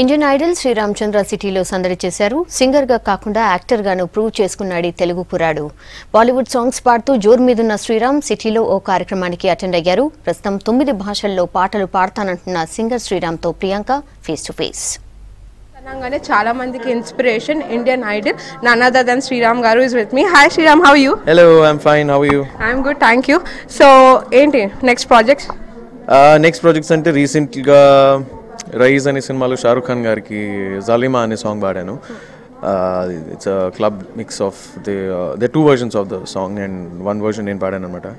Indian Idol Sreerama Chandra city lo sandari chesaru singer ga kakunda actor ganu prove chesukunnadi Telugu puradu Bollywood songs paartu jor meedunna Sreeram city lo o karyakramaniki attend ayyaru prastham 9 bhashallo paatalu paartanantunna singer Sreeram tho Priyanka face to face Nanangane chaala mandiki inspiration Indian Idol Nanada than Sreeram garu is with me. Hi Sreeram, how are you? Hello, I'm fine. How are you? I'm good, thank you. So, enti next projects? Next projects ante recently Rais and Sinmalu Shahrukh Khan Garki Zalima and song Badano. It's a club mix of the two versions of the song and one version in Padanamata.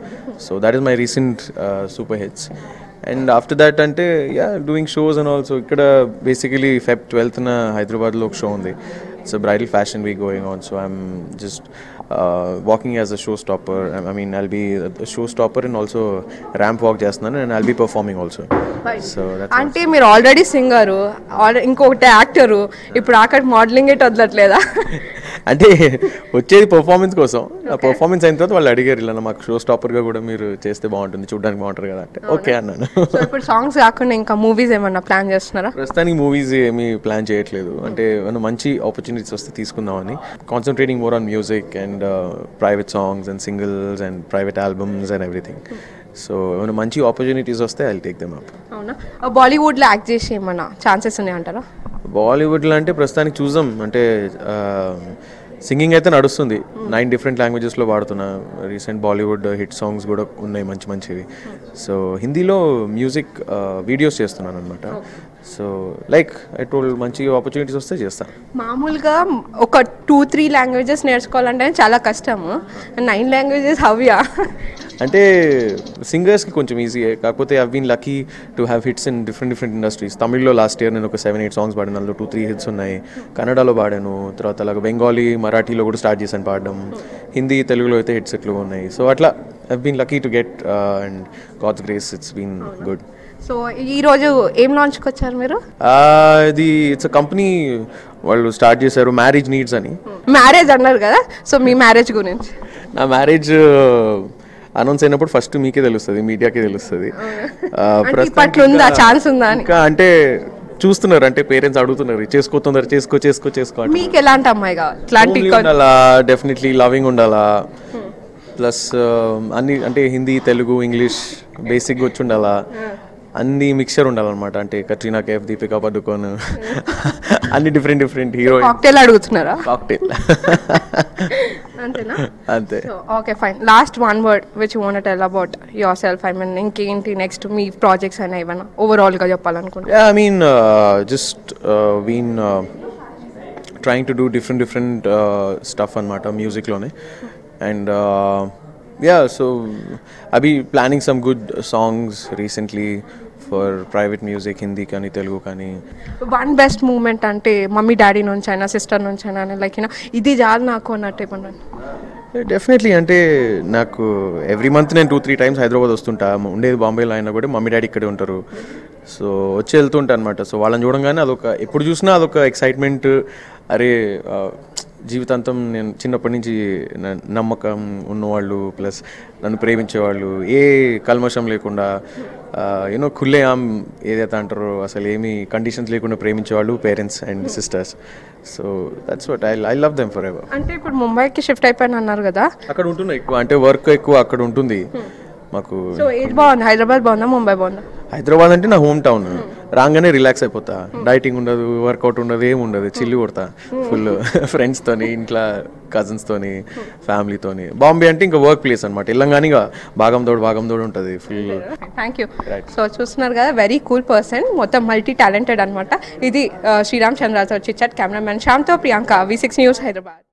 So that is my recent super hits. And after that, ante yeah, doing shows and also basically Feb 12th na Hyderabad lok show on the. It's a bridal fashion week going on, so I'm just walking as a showstopper. I mean, I'll be a showstopper and also ramp walk jasnana, and I'll be performing also. Right. So that's auntie, you're already singer or inko actor. You prakar modeling it adlat leda. Auntie, వచ్చే performance కోసం performance అయిన తర్వాత వాళ్ళు అడిగారు నా మాకు show stopper గా కూడా మీరు చేస్తే బాగుంటుంది చూడడానికి బాగుంటారు కదా అంటే ఓకే అన్నాను సో ఇప్పుడు సాంగ్స్ కాకుండా ఇంకా మూవీస్ ఏమన్నా ప్లాన్ చేస్తున్నారా ప్రస్తుతానికి మూవీస్ ఏమీ ప్లాన్ చేయట్లేదు అంటే ఏమన్నా మంచి ఆపర్చునిటీస్ వస్తే తీసుకుందామని concentrating more on music and private songs and singles and private albums and everything so ఏమన్నా మంచి ఆపర్చునిటీస్ వస్తే ఐల్ టేక్ దెమ్ అప్ అవునా బాలీవుడ్ లో యాక్ట్ చేసి ఏమన్నా ఛాన్సెస్ ఉన్నాయి అంటారా Bollywood lante prasthanik choosam ante singing aithe nadustundi 9 different languages lo vaadutuna recent Bollywood hit songs kuda unnai manchi manchivi so Hindi lo music videos chestunnanu anamata so like I told manchi opportunities vaste chestam maamulga oka 2-3 languages nerchukovalante chaala kashtam 9 languages how ya అంటే సింగర్స్కి కొంచెం ఈజీయే కాకపోతే I been lucky to have hits in different industries తమిళ్లో last year నేను ఒక 7-8 songs పాడాను అందులో 2-3 hits ఉన్నాయి కన్నడలో పాడాను తర్వాత అలాగే బెంగాలీ మరాఠీలో కూడా స్టార్ట్ చేశాను పాడడం హిందీ తెలుగులో అయితే హిట్స్ ఎక్కువ ఉన్నాయి సో అట్లా I been lucky to get and God's grace it's been good so ఈరోజు ఏం లాంచ్కి వచ్చారు మీరు ఇది ఇట్స్ అ కంపెనీ వాళ్ళు స్టార్ట్ చేశారు మ్యారేజ్ నీడ్స్ అని మ్యారేజ్ అన్నారు కదా సో మీ మ్యారేజ్ గురించి నా మ్యారేజ్ అనౌన్స్ అయినప్పుడు ఫస్ట్ మీకే తెలుస్తుంది మీడియాకే తెలుస్తుంది ఇంకా అంటే చూస్తున్నారు అంటే పేరెంట్స్ అడుగుతున్నారు చేసుకోతున్నారు చేసుకో చేసుకో చేసుకోవాలి అలా డెఫినెట్లీ లవింగ్ ఉండాలా ప్లస్ అన్ని అంటే హిందీ తెలుగు ఇంగ్లీష్ బేసిక్గా వచ్చి ఉండాలా అన్ని మిక్చర్ ఉండాలన్నమాట అంటే కట్రీనా కైఫ్ దీపికా పడుకోన్ అన్ని డిఫరెంట్ డిఫరెంట్ హీరో కాక్టైల్ అడుగుతున్నారా కాక్టైల్ అంతేనా అంతే okay fine last one word which you want to tell about yourself I mean ఇంకేంటి నెక్స్ట్ మీ ప్రాజెక్ట్స్ అయినా ఏమైనా ఓవరాల్ గా చెప్పాలనుకుంటున్నా yeah I mean just been trying to do different different stuff అన్నమాట మ్యూజిక్ లోనే and yeah so I'll be planning some good songs recently for private music Hindi kani Telugu kani one best moment ante mummy daddy nunchi aina sister nunchi aina like you know idi jaal naaku annattu epannanu definitely అంటే నాకు every month నేను 2-3 times Hyderabad వస్తుంటా ఉండేది బాంబేలో అయినా కూడా mummy daddy ఇక్కడే ఉంటారు సో వచ్చి వెళ్తుంటా అనమాట సో వాళ్ళని చూడంగానే అదొక ఎప్పుడు చూసినా అదొక ఎక్సైట్మెంట్ అరే జీవితాంతం నేను చిన్నప్పటి నుంచి నమ్మకం ఉన్నవాళ్ళు ప్లస్ నన్ను ప్రేమించేవాళ్ళు ఏ కల్మషం లేకుండా యూనో ఖుల్లే ఆమ్ ఏదైతే అంటారో అసలు ఏమీ కండిషన్స్ లేకుండా ప్రేమించేవాళ్ళు parents and sisters so that's what I love them forever అంటే ఇప్పుడు ముంబైకి షిఫ్ట్ అయిపోయాను అన్నారు కదా అక్కడ ఉంటున్నా ఎక్కువ అంటే వర్క్ ఎక్కువ అక్కడ ఉంటుంది మాకు సో ఏది బాగుంది హైదరాబాద్ బాగుందా ముంబై బాగుందా హైదరాబాద్ అంటే నా హోమ్ టౌన్ రాగానే రిలాక్స్ అయిపోతా డైటింగ్ ఉండదు వర్కౌట్ ఉండదు ఏమి ఉండదు చిల్లి కొడతా ఫుల్ ఫ్రెండ్స్తోని ఇంట్లో కజిన్స్తోని ఫ్యామిలీతోని బాంబే అంటే ఇంకా వర్క్ ప్లేస్ అనమాట వెళ్ళంగానే ఇక భాగం తోడు ఉంటుంది ఫుల్ థ్యాంక్ యూ సో చూస్తున్నారు కదా వెరీ కూల్ పర్సన్ మొత్తం మల్టీ టాలెంటెడ్ అనమాట ఇది శ్రీరామ్ చంద్రతో వచ్చి చాట్ కెమెరామెన్ శ్యామ్తో ప్రియాంక V6 News హైదరాబాద్